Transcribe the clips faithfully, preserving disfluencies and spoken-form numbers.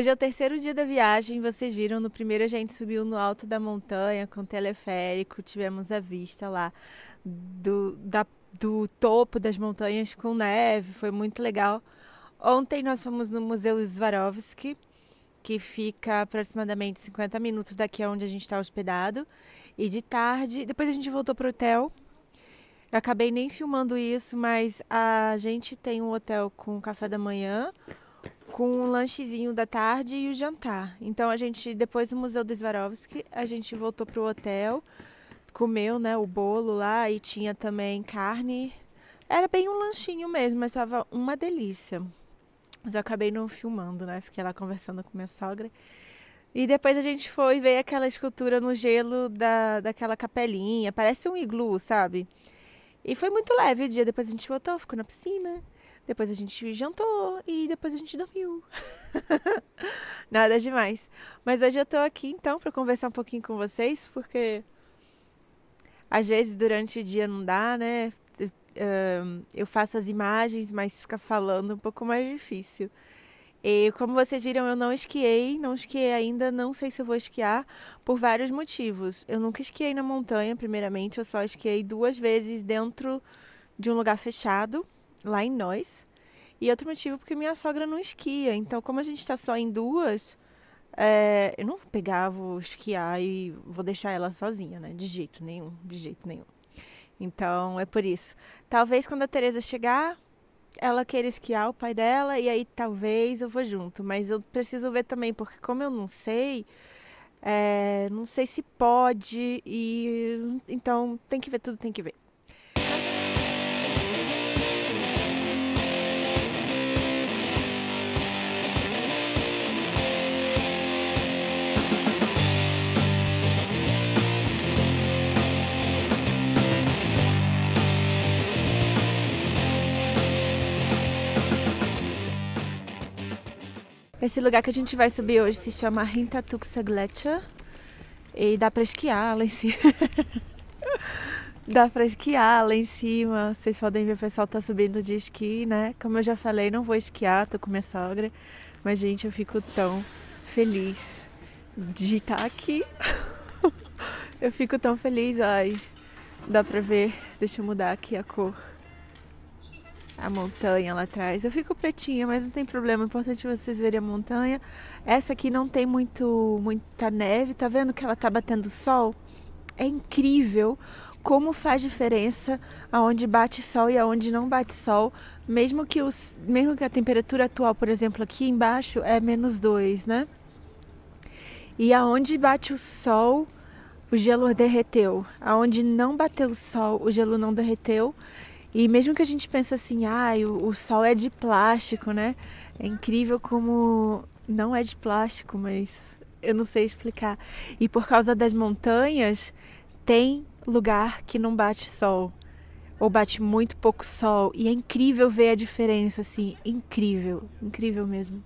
Hoje é o terceiro dia da viagem. Vocês viram, no primeiro a gente subiu no alto da montanha com o teleférico, tivemos a vista lá do, da, do topo das montanhas com neve, foi muito legal. Ontem nós fomos no Museu Swarovski, que fica aproximadamente cinquenta minutos daqui onde a gente está hospedado. E de tarde, depois a gente voltou para o hotel. Eu acabei nem filmando isso, mas a gente tem um hotel com café da manhã, com um lanchezinho da tarde e o jantar. Então a gente, depois do Museu do Swarovski, a gente voltou pro hotel, comeu, né, o bolo lá, e tinha também carne. Era bem um lanchinho mesmo, mas estava uma delícia. Mas eu acabei não filmando, né? Fiquei lá conversando com minha sogra. E depois a gente foi ver aquela escultura no gelo da, daquela capelinha. Parece um iglu, sabe? E foi muito leve o dia. Depois a gente voltou, ficou na piscina. Depois a gente jantou e depois a gente dormiu. Nada demais. Mas hoje eu tô aqui, então, pra conversar um pouquinho com vocês, porque às vezes durante o dia não dá, né? Eu faço as imagens, mas fica falando um pouco mais difícil. E como vocês viram, eu não esquiei, não esquiei ainda, não sei se eu vou esquiar, por vários motivos. Eu nunca esquiei na montanha, primeiramente, eu só esquiei duas vezes dentro de um lugar fechado, lá em Nós. E outro motivo, porque minha sogra não esquia, então como a gente está só em duas, é, eu não vou pegar, vou esquiar e vou deixar ela sozinha, né? De jeito nenhum, de jeito nenhum. Então é por isso. Talvez quando a Teresa chegar, ela queira esquiar, o pai dela, e aí talvez eu vou junto, mas eu preciso ver também, porque como eu não sei, é, não sei se pode, e então tem que ver tudo, tem que ver. Esse lugar que a gente vai subir hoje se chama Hintertuxer Gletscher e dá pra esquiar lá em cima. Dá pra esquiar lá em cima. Vocês podem ver, o pessoal tá subindo de esqui, né? Como eu já falei, não vou esquiar, tô com minha sogra. Mas, gente, eu fico tão feliz de estar aqui. Eu fico tão feliz. Ai, dá pra ver. Deixa eu mudar aqui a cor. A montanha lá atrás. Eu fico pretinha, mas não tem problema. O importante é vocês verem a montanha. Essa aqui não tem muito, muita neve. Tá vendo que ela tá batendo sol? É incrível como faz diferença aonde bate sol e aonde não bate sol. Mesmo que, os, mesmo que a temperatura atual, por exemplo, aqui embaixo é menos dois, né? E aonde bate o sol, o gelo derreteu. Aonde não bateu o sol, o gelo não derreteu. E mesmo que a gente pense assim, ah, o, o sol é de plástico, né? É incrível como não é de plástico, mas eu não sei explicar. E por causa das montanhas, tem lugar que não bate sol. Ou bate muito pouco sol. E é incrível ver a diferença, assim. Incrível. Incrível mesmo.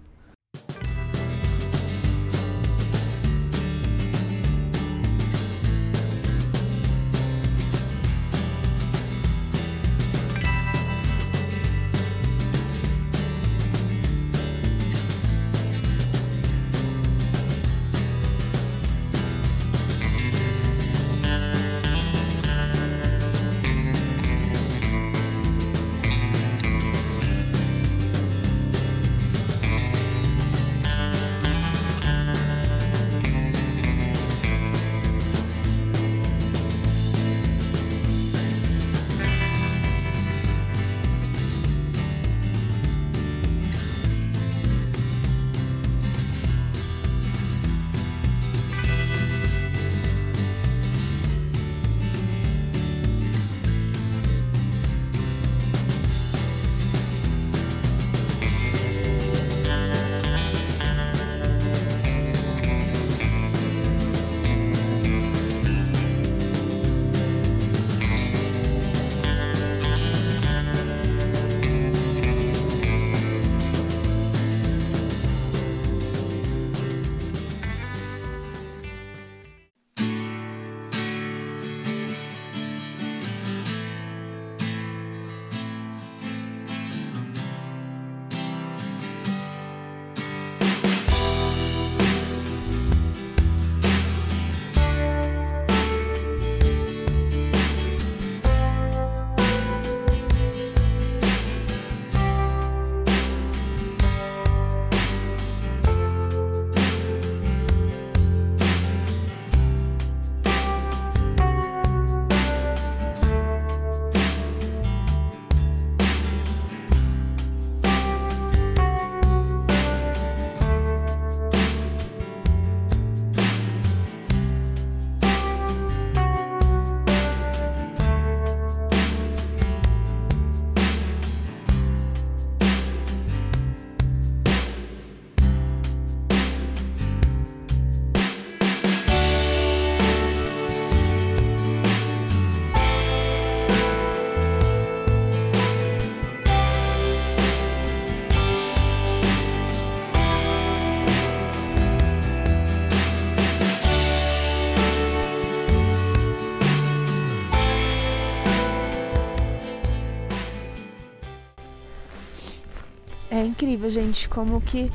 É incrível, gente, como que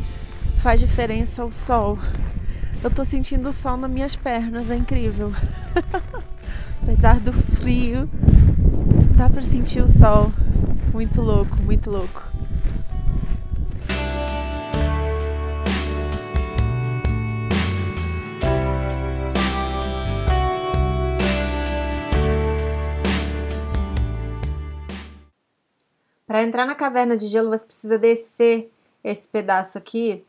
faz diferença o sol. Eu tô sentindo o sol nas minhas pernas, é incrível. Apesar do frio, dá pra sentir o sol. Muito louco, muito louco. Para entrar na caverna de gelo, você precisa descer esse pedaço aqui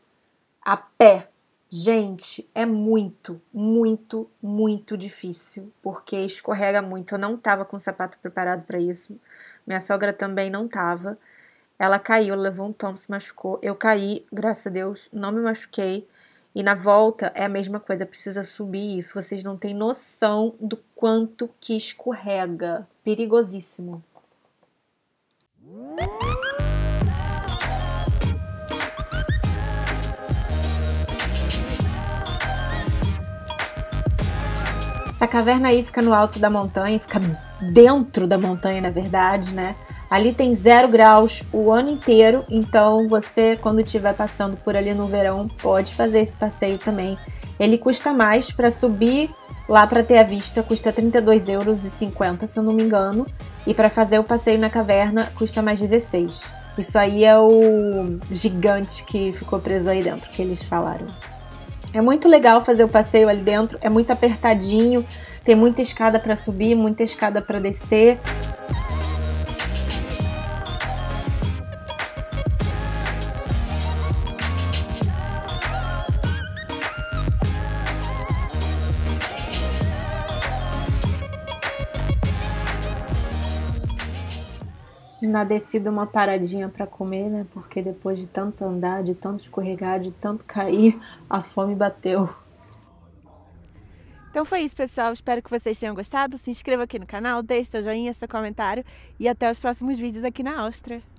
a pé. Gente, é muito, muito, muito difícil, porque escorrega muito. Eu não tava com o sapato preparado para isso. Minha sogra também não tava. Ela caiu, levou um tombo, se machucou. Eu caí, graças a Deus, não me machuquei. E na volta é a mesma coisa, precisa subir isso. Vocês não têm noção do quanto que escorrega. Perigosíssimo. Essa caverna aí fica no alto da montanha, fica dentro da montanha, na verdade, né? Ali tem zero graus o ano inteiro, então você, quando estiver passando por ali no verão, pode fazer esse passeio também. Ele custa mais para subir lá para ter a vista, custa trinta e dois euros e cinquenta, se eu não me engano. E para fazer o passeio na caverna custa mais dezesseis. Isso aí é o gigante que ficou preso aí dentro, que eles falaram. É muito legal fazer o passeio ali dentro, é muito apertadinho, tem muita escada para subir, muita escada para descer. Na descida uma paradinha para comer, né? Porque depois de tanto andar, de tanto escorregar, de tanto cair, a fome bateu. Então foi isso, pessoal. Espero que vocês tenham gostado. Se inscreva aqui no canal, deixe seu joinha, seu comentário e até os próximos vídeos aqui na Áustria.